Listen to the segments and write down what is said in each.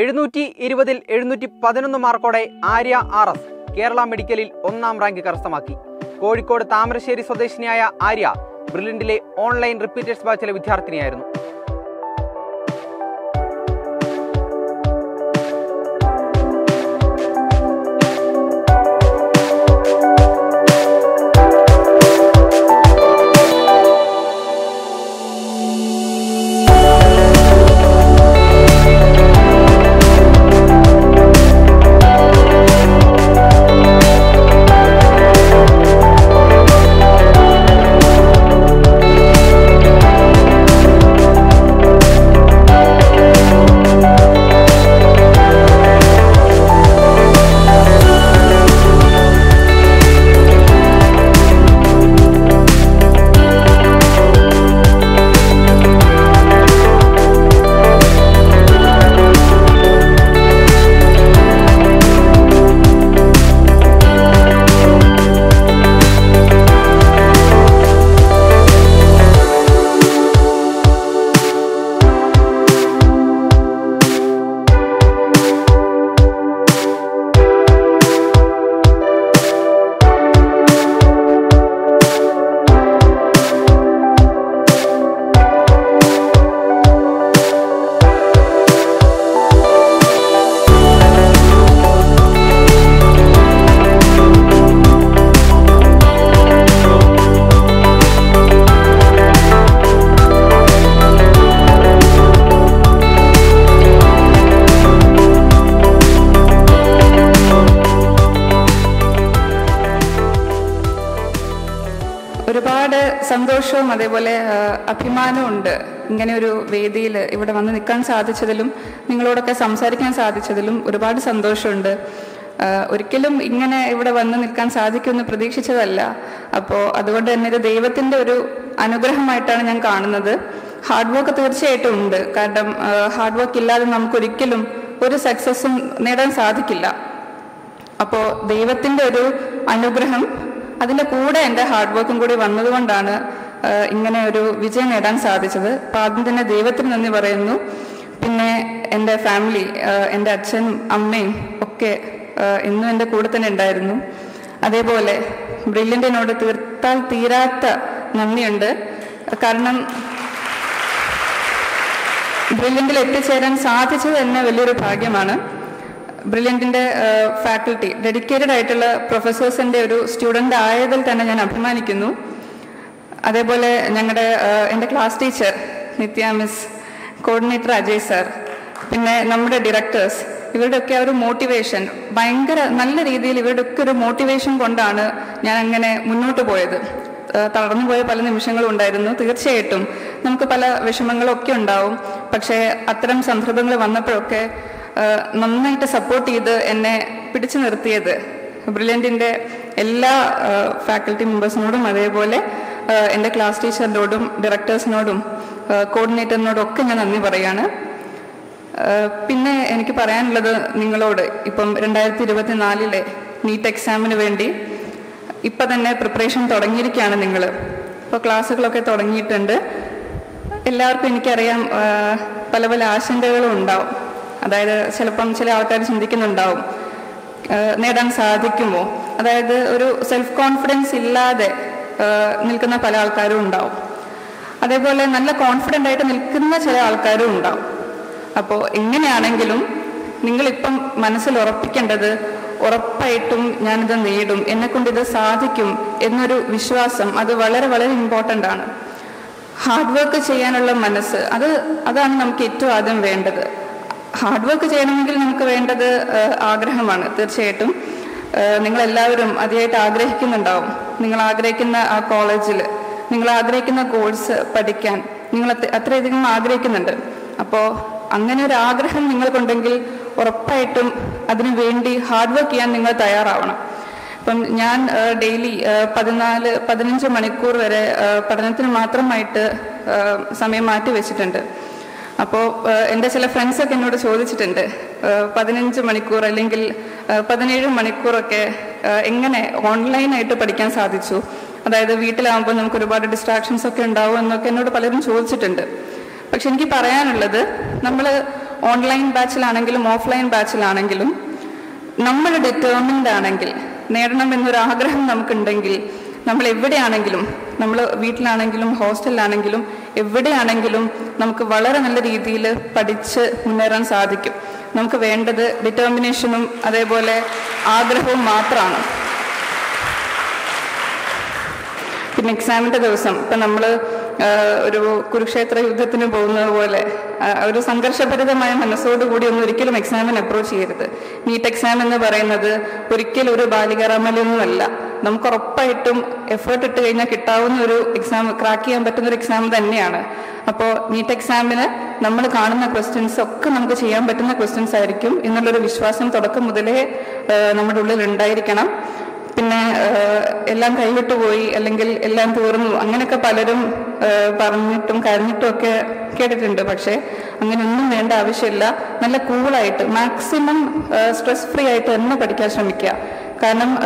720-ൽ 711 മാർക്കോടെ Arya R S Kerala മെഡിക്കലിൽ ഒന്നാം റാങ്ക് കരസ്ഥമാക്കി. കോഴിക്കോട് താമരശ്ശേരി സ്വദേശിനിയായ ആര്യ ബ്രില്യന്റിലെ ഓൺലൈൻ റിപ്പീറ്റേഴ്സ് ബാച്ചിലെ വിദ്യാർത്ഥിനിയായിരുന്നു. ഒരുപാട് സന്തോഷവും അതേപോലെ അഭിമാനവും ഉണ്ട് ഇങ്ങനെ ഒരു വേദിയിൽ ഇവിടെ വന്ന് നിൽക്കാൻ സാധിച്ചതിലും നിങ്ങളോടൊക്കെ സംസാരിക്കാൻ സാധിച്ചതിലും ഒരുപാട് സന്തോഷമുണ്ട്. ഒരിക്കലും ഇങ്ങനെ ഇവിടെ വന്ന് നിൽക്കാൻ സാധിക്കുമെന്ന് പ്രതീക്ഷിച്ചതല്ല. അപ്പോൾ അതുകൊണ്ട് തന്നെ ഇത് ദൈവത്തിൻ്റെ ഒരു അനുഗ്രഹമായിട്ടാണ് ഞാൻ കാണുന്നത്. ഹാർഡ് വർക്ക് തീർച്ചയായിട്ടും ഉണ്ട്, കാരണം ഹാർഡ് വർക്ക് ഇല്ലാതെ നമുക്കൊരിക്കലും ഒരു സക്സസ്സും നേടാൻ സാധിക്കില്ല. അപ്പോൾ ദൈവത്തിൻ്റെ ഒരു അനുഗ്രഹം അതിൻ്റെ കൂടെ എൻ്റെ ഹാർഡ് വർക്കും കൂടി വന്നതുകൊണ്ടാണ് ഇങ്ങനെ ഒരു വിജയം നേടാൻ സാധിച്ചത്. അപ്പോൾ ആദ്യം തന്നെ ദൈവത്തിന് നന്ദി പറയുന്നു. പിന്നെ എൻ്റെ ഫാമിലി, എൻ്റെ അച്ഛനും അമ്മയും ഒക്കെ ഇന്നും എൻ്റെ കൂടെ തന്നെ ഉണ്ടായിരുന്നു. അതേപോലെ ബ്രില്യൻ്റിനോട് തീർത്താൽ തീരാത്ത നന്ദിയുണ്ട്, കാരണം ബ്രില്യൻ്റിൽ എത്തിച്ചേരാൻ സാധിച്ചത് തന്നെ വലിയൊരു ഭാഗ്യമാണ്. ബ്രില്യൻ്റിൻ്റെ ഫാക്കൽറ്റി, ഡെഡിക്കേറ്റഡ് ആയിട്ടുള്ള പ്രൊഫസേഴ്സിൻ്റെ ഒരു സ്റ്റുഡൻ്റ് ആയതിൽ തന്നെ ഞാൻ അഭിമാനിക്കുന്നു. അതേപോലെ ഞങ്ങളുടെ എൻ്റെ class teacher Nithya miss, coordinator Ajay sir, പിന്നെ നമ്മുടെ ഡിറക്ടേഴ്സ്, ഇവരുടെയൊക്കെ ഒരു മോട്ടിവേഷൻ ഭയങ്കര നല്ല രീതിയിൽ ഇവരുടെയൊക്കെ ഒരു മോട്ടിവേഷൻ കൊണ്ടാണ് ഞാൻ അങ്ങനെ മുന്നോട്ട് പോയത്. തളർന്നു പോയ പല നിമിഷങ്ങളും ഉണ്ടായിരുന്നു. തീർച്ചയായിട്ടും നമുക്ക് പല വിഷമങ്ങളൊക്കെ ഉണ്ടാവും, പക്ഷേ അത്തരം സന്ദർഭങ്ങൾ വന്നപ്പോഴൊക്കെ നന്നായിട്ട് സപ്പോർട്ട് ചെയ്ത് എന്നെ പിടിച്ചു നിർത്തിയത് ബ്രില്യൻ്റിൻ്റെ എല്ലാ ഫാക്കൽറ്റി മെമ്പേഴ്സിനോടും അതേപോലെ എൻ്റെ ക്ലാസ് ടീച്ചറിനോടും ഡയറക്ടേഴ്സിനോടും കോർഡിനേറ്ററിനോടും ഒക്കെ ഞാൻ നന്ദി പറയുകയാണ്. പിന്നെ എനിക്ക് പറയാനുള്ളത് നിങ്ങളോട്, ഇപ്പം 2024 നീറ്റ് എക്സാമിന് വേണ്ടി ഇപ്പം തന്നെ പ്രിപ്പറേഷൻ തുടങ്ങിയിരിക്കുകയാണ് നിങ്ങൾ. ഇപ്പോൾ ക്ലാസ്സുകളൊക്കെ തുടങ്ങിയിട്ടുണ്ട്. എല്ലാവർക്കും എനിക്കറിയാം പല പല ആശങ്കകളും ഉണ്ടാവും. അതായത് ചിലപ്പം ചില ആൾക്കാർ ചിന്തിക്കുന്നുണ്ടാവും നേടാൻ സാധിക്കുമോ, അതായത് ഒരു സെൽഫ് കോൺഫിഡൻസ് ഇല്ലാതെ നിൽക്കുന്ന പല ആൾക്കാരും ഉണ്ടാവും. അതേപോലെ നല്ല കോൺഫിഡൻ്റ് ആയിട്ട് നിൽക്കുന്ന ചില ആൾക്കാരും ഉണ്ടാവും. അപ്പോൾ എങ്ങനെയാണെങ്കിലും നിങ്ങളിപ്പം മനസ്സിൽ ഉറപ്പിക്കേണ്ടത് ഉറപ്പായിട്ടും ഞാനിത് നേടും, എന്നെക്കൊണ്ടിത് സാധിക്കും എന്നൊരു വിശ്വാസം, അത് വളരെ വളരെ ഇമ്പോർട്ടൻ്റ് ആണ്. ഹാർഡ് വർക്ക് ചെയ്യാനുള്ള മനസ്സ്, അതാണ് നമുക്ക് ഏറ്റവും ആദ്യം വേണ്ടത്. ഹാർഡ് വർക്ക് ചെയ്യണമെങ്കിൽ നമുക്ക് വേണ്ടത് ആഗ്രഹമാണ്. തീർച്ചയായിട്ടും നിങ്ങളെല്ലാവരും അതിയായിട്ട് ആഗ്രഹിക്കുന്നുണ്ടാവും. നിങ്ങൾ ആഗ്രഹിക്കുന്ന ആ കോളേജിൽ, നിങ്ങൾ ആഗ്രഹിക്കുന്ന കോഴ്സ് പഠിക്കാൻ നിങ്ങൾ അത്രയധികം ആഗ്രഹിക്കുന്നുണ്ട്. അപ്പോൾ അങ്ങനെ ഒരു ആഗ്രഹം നിങ്ങൾക്കുണ്ടെങ്കിൽ ഉറപ്പായിട്ടും അതിനു വേണ്ടി ഹാർഡ് വർക്ക് ചെയ്യാൻ നിങ്ങൾ തയ്യാറാവണം. ഇപ്പം ഞാൻ ഡെയിലി 14-15 മണിക്കൂർ വരെ പഠനത്തിന് മാത്രമായിട്ട് സമയം മാറ്റി വെച്ചിട്ടുണ്ട്. അപ്പോൾ എൻ്റെ ചില ഫ്രണ്ട്സൊക്കെ എന്നോട് ചോദിച്ചിട്ടുണ്ട് 15 മണിക്കൂർ അല്ലെങ്കിൽ 17 മണിക്കൂറൊക്കെ എങ്ങനെ ഓൺലൈനായിട്ട് പഠിക്കാൻ സാധിച്ചു, അതായത് വീട്ടിലാകുമ്പോൾ നമുക്ക് ഒരുപാട് ഡിസ്ട്രാക്ഷൻസൊക്കെ ഉണ്ടാവും എന്നൊക്കെ എന്നോട് പലരും ചോദിച്ചിട്ടുണ്ട്. പക്ഷെ എനിക്ക് പറയാനുള്ളത്, നമ്മൾ online batch, offline batch, we are determined. We are determined. In exam, there was some Kurukshetra Yudatinu Bona Vole. I was Sankarshapada, Manasota would on the curriculum exam and approach here. Neat exam and the Varanada, Purikil Baligaramalunula, Namkorpaitum, effort to take a kitaun, exam, craki and better exam than Niana. Upon neat examiner, Namakana questions, Sokanamkashia, better questions Iricum, in the little Vishwasam, Todakamudele, Namadula and Daikanam. Elam Kayutoi, Elangal, Elan Turum, Anganaka Paladum, Paramitum, Karnitoke, Kated in the Pache, Anganum and Avishella, Nala cool item, maximum stress free item, no particular Shamika. Kanam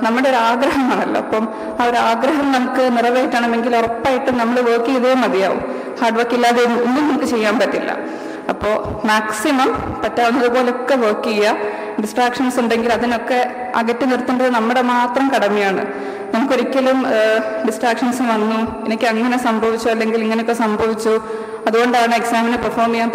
Namada Agraham Malapum, our Agraham Namka, Naravaitanamakil or Pite, Namla worki there Madiao, Hardwakilla, the Munukisham Batilla. Apo maximum, Patanaka workia. Distractions and things like that. That's why we have to do distractions. We have to do distractions. That's why we have to do good in it. That's why we have to be strong and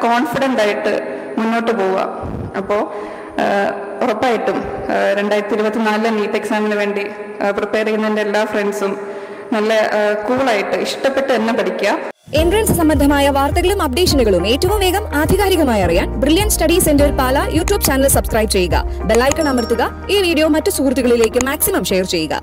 confident. We have to be strong.